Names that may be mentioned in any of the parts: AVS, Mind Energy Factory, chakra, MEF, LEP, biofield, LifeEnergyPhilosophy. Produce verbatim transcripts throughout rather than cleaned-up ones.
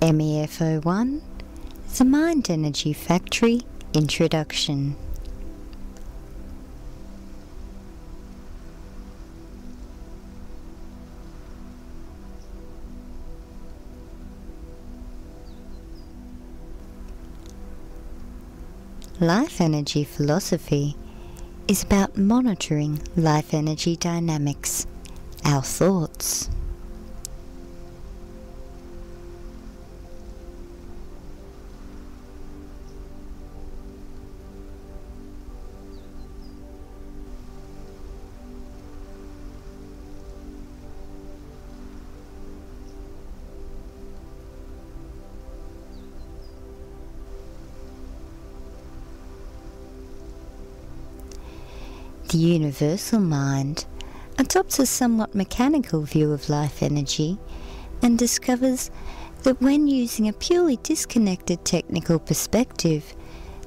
M E F oh one, The Mind Energy Factory, Introduction. Life Energy Philosophy is about monitoring life energy dynamics, our thoughts. The universal mind adopts a somewhat mechanical view of life energy and discovers that when using a purely disconnected technical perspective,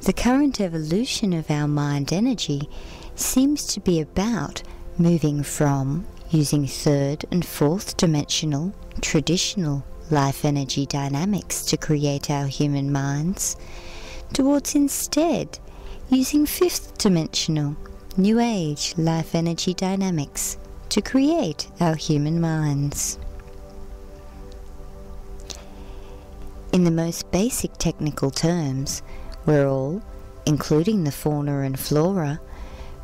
the current evolution of our mind energy seems to be about moving from using third and fourth dimensional traditional life energy dynamics to create our human minds towards instead using fifth dimensional New Age life energy dynamics to create our human minds. In the most basic technical terms, we're all, including the fauna and flora,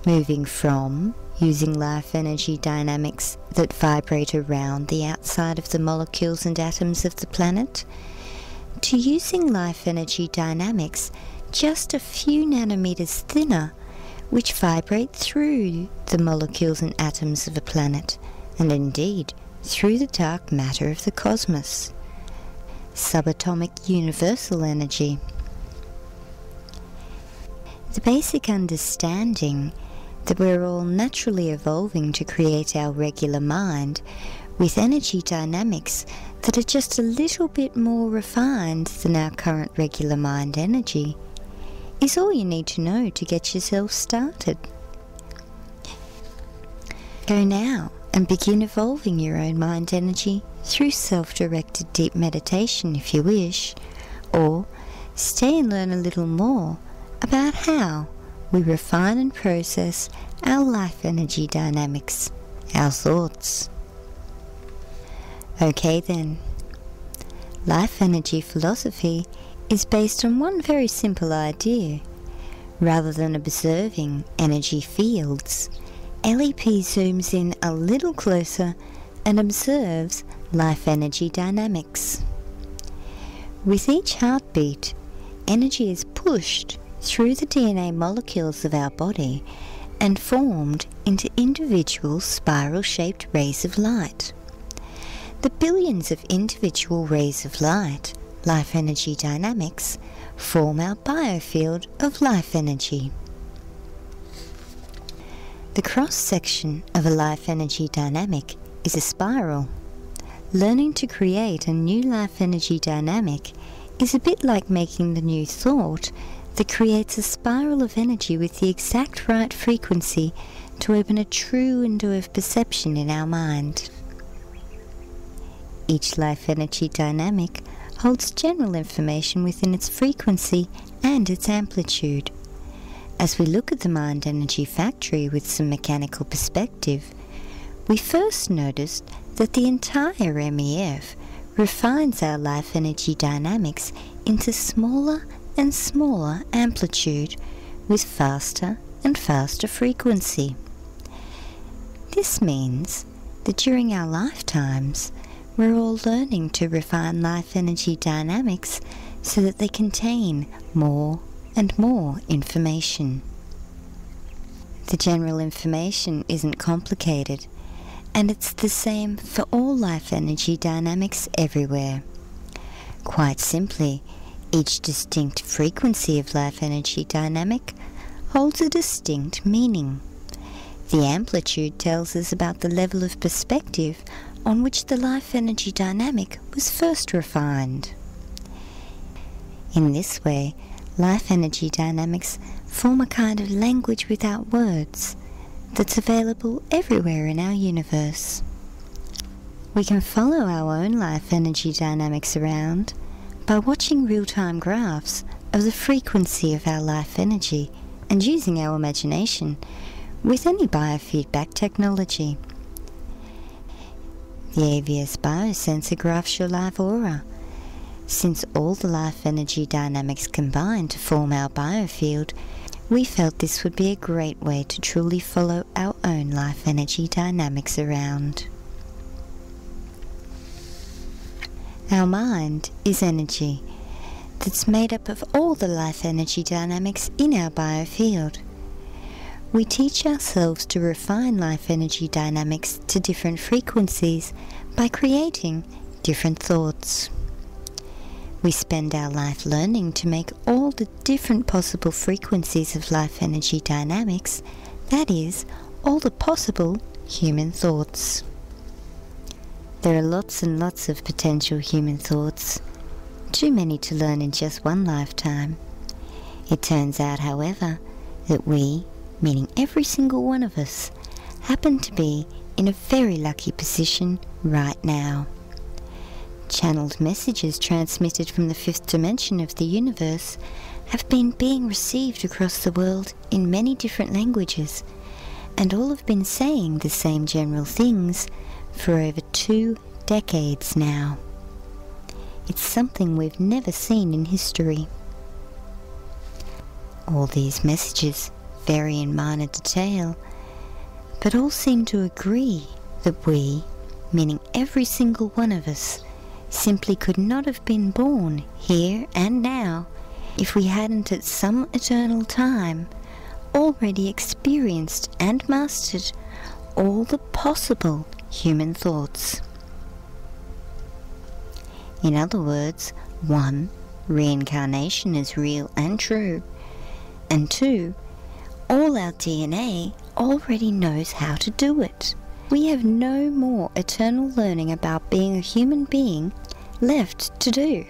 moving from using life energy dynamics that vibrate around the outside of the molecules and atoms of the planet to using life energy dynamics just a few nanometers thinner, which vibrate through the molecules and atoms of a planet, and indeed through the dark matter of the cosmos, subatomic universal energy. The basic understanding that we're all naturally evolving to create our regular mind with energy dynamics that are just a little bit more refined than our current regular mind energy is all you need to know to get yourself started. Go now and begin evolving your own mind energy through self-directed deep meditation if you wish, or stay and learn a little more about how we refine and process our life energy dynamics, our thoughts. Okay then, Life Energy Philosophy is based on one very simple idea. Rather than observing energy fields, L E P zooms in a little closer and observes life energy dynamics. With each heartbeat, energy is pushed through the D N A molecules of our body and formed into individual spiral-shaped rays of light. The billions of individual rays of light, life energy dynamics, form our biofield of life energy. The cross-section of a life energy dynamic is a spiral. Learning to create a new life energy dynamic is a bit like making the new thought that creates a spiral of energy with the exact right frequency to open a true window of perception in our mind. Each life energy dynamic holds general information within its frequency and its amplitude. As we look at the mind energy factory with some mechanical perspective, we first noticed that the entire M E F refines our life energy dynamics into smaller and smaller amplitude with faster and faster frequency. This means that during our lifetimes, we're all learning to refine life energy dynamics so that they contain more and more information. The general information isn't complicated, and it's the same for all life energy dynamics everywhere. Quite simply, each distinct frequency of life energy dynamic holds a distinct meaning. The amplitude tells us about the level of perspective on which the life energy dynamic was first refined. In this way, life energy dynamics form a kind of language without words that's available everywhere in our universe. We can follow our own life energy dynamics around By watching real-time graphs of the frequency of our life energy and using our imagination with any biofeedback technology. The A V S biosensor graphs your life aura, since all the life energy dynamics combine to form our biofield. We felt this would be a great way to truly follow our own life energy dynamics around. Our mind is energy that's made up of all the life energy dynamics in our biofield. We teach ourselves to refine life energy dynamics to different frequencies by creating different thoughts. We spend our life learning to make all the different possible frequencies of life energy dynamics, that is, all the possible human thoughts. There are lots and lots of potential human thoughts, too many to learn in just one lifetime. It turns out, however, that we, meaning every single one of us, happen to be in a very lucky position right now. Channeled messages transmitted from the fifth dimension of the universe have been being received across the world in many different languages, and all have been saying the same general things for over two decades now. It's something we've never seen in history. All these messages vary in minor detail, but all seem to agree that we, meaning every single one of us, simply could not have been born here and now if we hadn't at some eternal time already experienced and mastered all the possible human thoughts. In other words, one, reincarnation is real and true, and two, all our D N A already knows how to do it. We have no more eternal learning about being a human being left to do.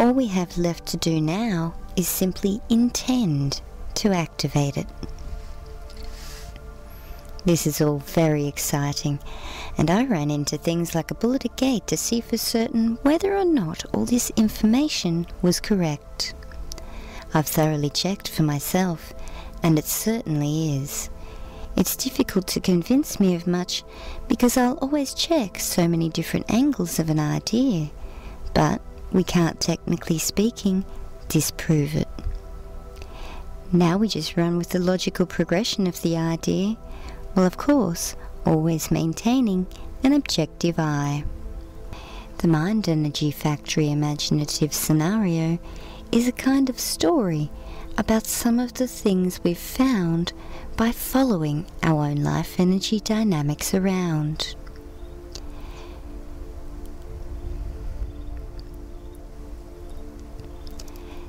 All we have left to do now is simply intend to activate it. This is all very exciting, and I ran into things like a bullet at gate to see for certain whether or not all this information was correct. I've thoroughly checked for myself, and it certainly is. It's difficult to convince me of much because I'll always check so many different angles of an idea, but we can't, technically speaking, disprove it. Now we just run with the logical progression of the idea, while of course always maintaining an objective eye. The Mind Energy Factory imaginative scenario is a kind of story about some of the things we've found by following our own life energy dynamics around.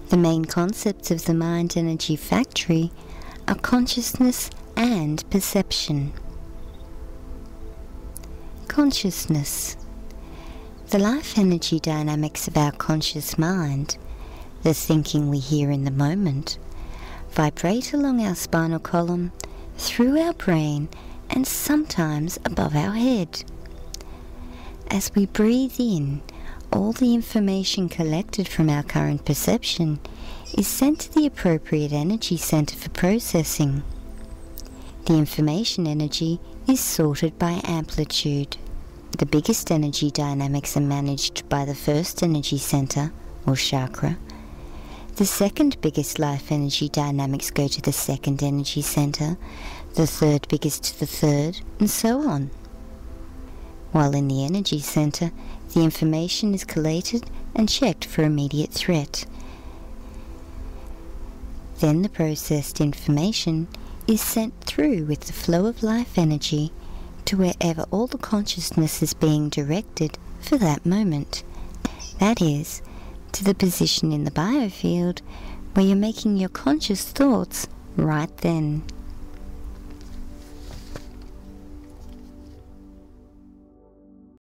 The main concepts of the Mind Energy Factory are consciousness and perception. Consciousness. The life energy dynamics of our conscious mind, the thinking we hear in the moment, vibrate along our spinal column, through our brain, and sometimes above our head. As we breathe in, all the information collected from our current perception is sent to the appropriate energy center for processing. The information energy is sorted by amplitude. The biggest energy dynamics are managed by the first energy center, or chakra. The second biggest life energy dynamics go to the second energy center, the third biggest to the third, and so on. While in the energy center, the information is collated and checked for immediate threat. Then the processed information is sent through with the flow of life energy to wherever all the consciousness is being directed for that moment. That is, to the position in the biofield where you're making your conscious thoughts right then.